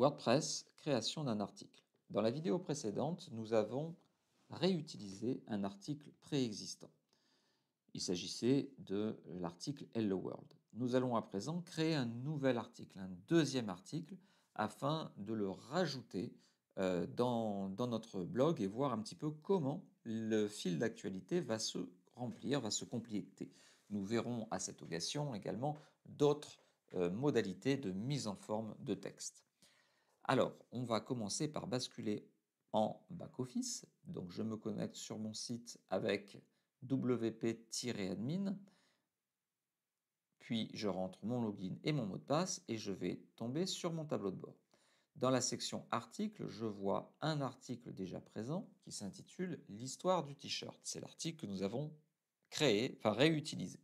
WordPress, création d'un article. Dans la vidéo précédente, nous avons réutilisé un article préexistant. Il s'agissait de l'article Hello World. Nous allons à présent créer un nouvel article, un deuxième article, afin de le rajouter dans notre blog et voir un petit peu comment le fil d'actualité va se remplir, va se compléter. Nous verrons à cette occasion également d'autres modalités de mise en forme de texte. Alors, on va commencer par basculer en back-office. Donc, je me connecte sur mon site avec wp-admin. Puis, je rentre mon login et mon mot de passe et je vais tomber sur mon tableau de bord. Dans la section articles, je vois un article déjà présent qui s'intitule « L'histoire du t-shirt ». C'est l'article que nous avons créé, enfin réutilisé.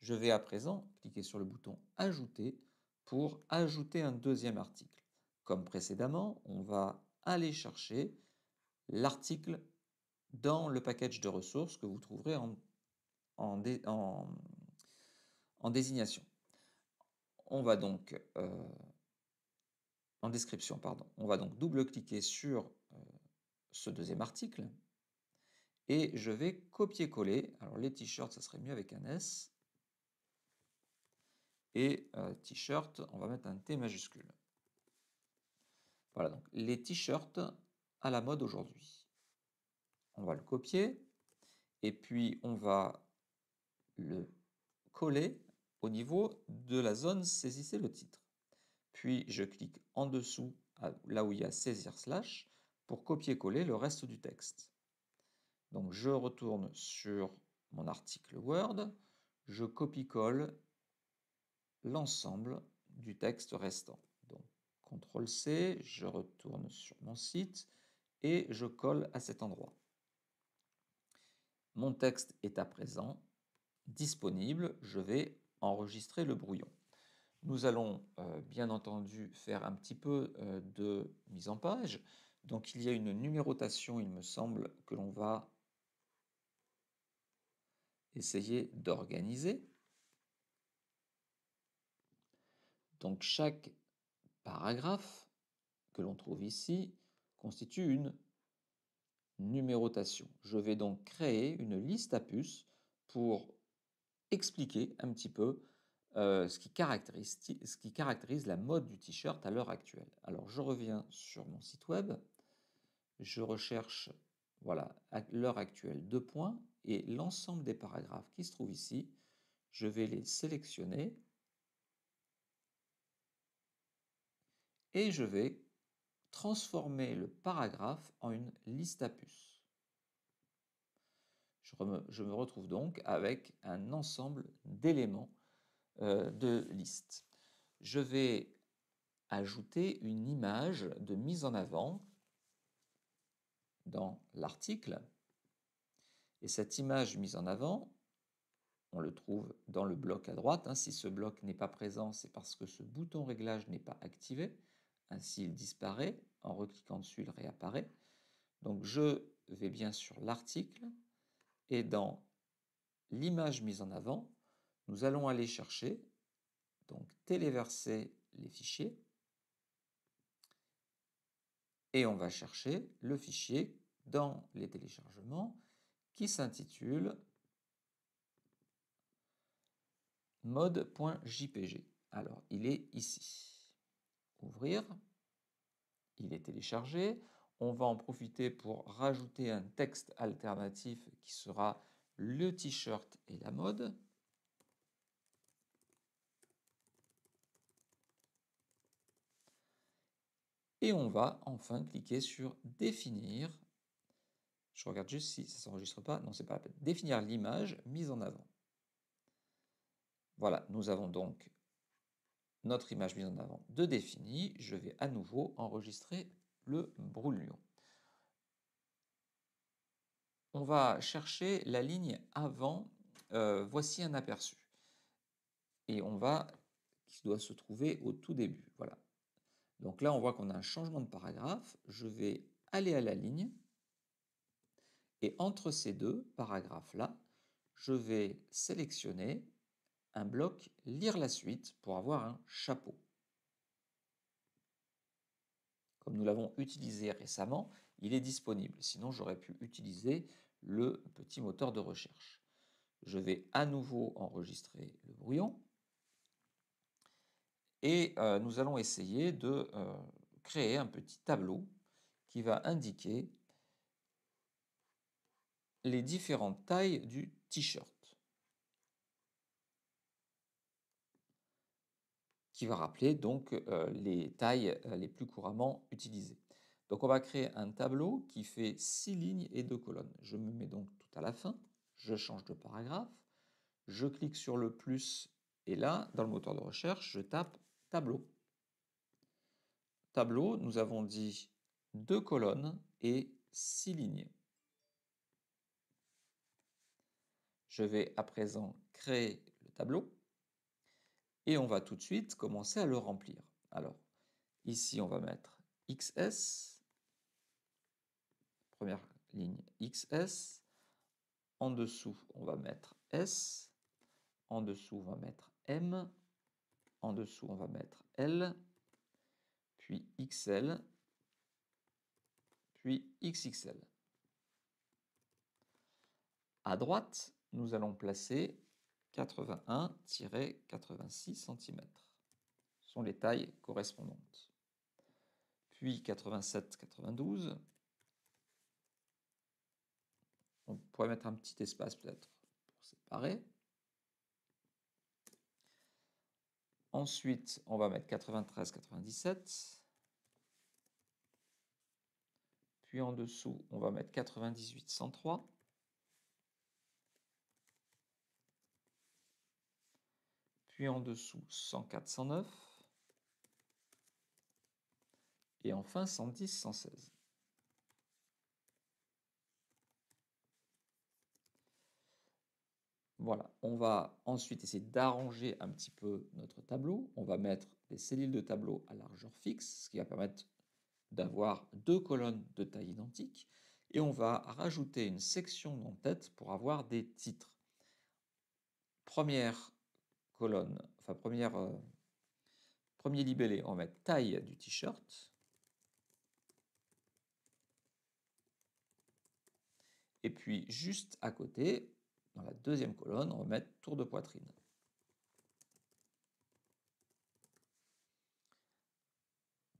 Je vais à présent cliquer sur le bouton « Ajouter » pour ajouter un deuxième article. Comme précédemment, on va aller chercher l'article dans le package de ressources que vous trouverez en désignation. On va donc... en description, pardon. On va donc double-cliquer sur ce deuxième article et je vais copier-coller. Alors les t-shirts, ça serait mieux avec un S. Et t-shirt, on va mettre un T majuscule. Voilà, donc les t-shirts à la mode aujourd'hui. On va le copier et puis on va le coller au niveau de la zone « Saisissez le titre ». Puis je clique en dessous, là où il y a « Saisir / » pour copier-coller le reste du texte. Donc je retourne sur mon article Word, je copie-colle l'ensemble du texte restant. Donc CTRL-C, je retourne sur mon site et je colle à cet endroit. Mon texte est à présent disponible, je vais enregistrer le brouillon. Nous allons bien entendu faire un petit peu de mise en page. Donc il y a une numérotation, il me semble, que l'on va essayer d'organiser. Donc chaque paragraphe que l'on trouve ici constitue une numérotation. Je vais donc créer une liste à puces pour expliquer un petit peu ce qui caractérise la mode du t-shirt à l'heure actuelle. Alors je reviens sur mon site web, je recherche voilà, à l'heure actuelle 2 points et l'ensemble des paragraphes qui se trouvent ici, je vais les sélectionner et je vais transformer le paragraphe en une liste à puces. Je me retrouve donc avec un ensemble d'éléments de liste. Je vais ajouter une image de mise en avant dans l'article et cette image mise en avant, on le trouve dans le bloc à droite. Si ce bloc n'est pas présent, c'est parce que ce bouton réglage n'est pas activé. Ainsi, il disparaît. En recliquant dessus, il réapparaît. Donc, je vais bien sur l'article et dans l'image mise en avant, nous allons aller chercher, donc téléverser les fichiers, et on va chercher le fichier dans les téléchargements qui s'intitule mode.jpg. Alors, il est ici. Ouvrir, il est téléchargé. On va en profiter pour rajouter un texte alternatif qui sera le t-shirt et la mode. Et on va enfin cliquer sur « Définir ». Je regarde juste si ça ne s'enregistre pas. Non, ce n'est pas la peine. « Définir l'image mise en avant ». Voilà, nous avons donc notre image mise en avant de définie. Je vais à nouveau enregistrer le brouillon. On va chercher la ligne avant « Voici un aperçu ». Et on va, qui doit se trouver au tout début, voilà. Donc là, on voit qu'on a un changement de paragraphe. Je vais aller à la ligne. Et entre ces deux paragraphes-là, je vais sélectionner un bloc « Lire la suite » pour avoir un chapeau. comme nous l'avons utilisé récemment, il est disponible. Sinon, j'aurais pu utiliser le petit moteur de recherche. Je vais à nouveau enregistrer le brouillon. Et nous allons essayer de créer un petit tableau qui va indiquer les différentes tailles du t-shirt, qui va rappeler donc les tailles les plus couramment utilisées. Donc on va créer un tableau qui fait 6 lignes et 2 colonnes. Je me mets donc tout à la fin, je change de paragraphe, je clique sur le plus et là, dans le moteur de recherche, je tape tableau. Tableau, nous avons dit 2 colonnes et 6 lignes. Je vais à présent créer le tableau et on va tout de suite commencer à le remplir. Alors, ici, on va mettre XS, première ligne XS, en dessous, on va mettre S, en dessous, on va mettre M, en dessous, on va mettre L, puis XL, puis XXL. À droite, nous allons placer 81-86 cm. Ce sont les tailles correspondantes. Puis 87-92. On pourrait mettre un petit espace peut-être pour séparer. Ensuite, on va mettre 93-97. Puis en dessous, on va mettre 98-103. Puis en dessous 104-109 et enfin 110-116. Voilà, on va ensuite essayer d'arranger un petit peu notre tableau. On va mettre des cellules de tableau à largeur fixe, ce qui va permettre d'avoir 2 colonnes de taille identique. Et on va rajouter une section d'en-tête pour avoir des titres. Premier libellé, on va mettre taille du t-shirt. Et puis juste à côté, dans la deuxième colonne, on va mettre tour de poitrine.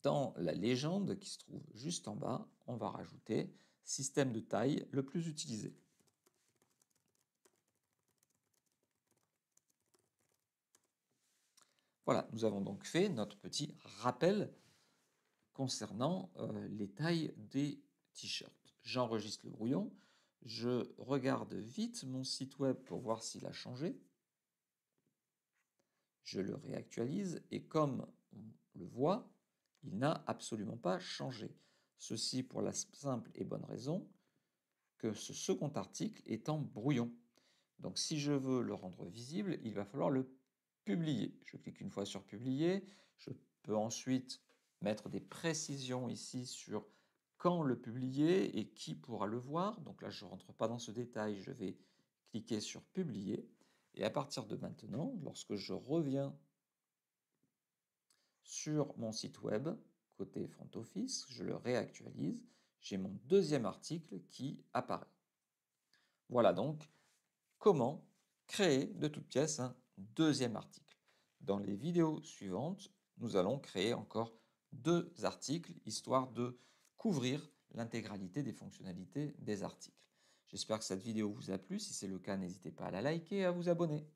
Dans la légende qui se trouve juste en bas, on va rajouter système de taille le plus utilisé. Voilà, nous avons donc fait notre petit rappel concernant les tailles des t-shirts. J'enregistre le brouillon, je regarde vite mon site web pour voir s'il a changé. Je le réactualise et comme on le voit, il n'a absolument pas changé. Ceci pour la simple et bonne raison que ce second article est en brouillon. Donc si je veux le rendre visible, il va falloir le publier. Je clique une fois sur publier. Je peux ensuite mettre des précisions ici sur quand le publier et qui pourra le voir. Donc là, je ne rentre pas dans ce détail. Je vais cliquer sur publier. Et à partir de maintenant, lorsque je reviens sur mon site web, côté front office, je le réactualise. J'ai mon deuxième article qui apparaît. Voilà donc comment créer de toutes pièces un deuxième article. Dans les vidéos suivantes, nous allons créer encore 2 articles, histoire de couvrir l'intégralité des fonctionnalités des articles. J'espère que cette vidéo vous a plu. Si c'est le cas, n'hésitez pas à la liker et à vous abonner.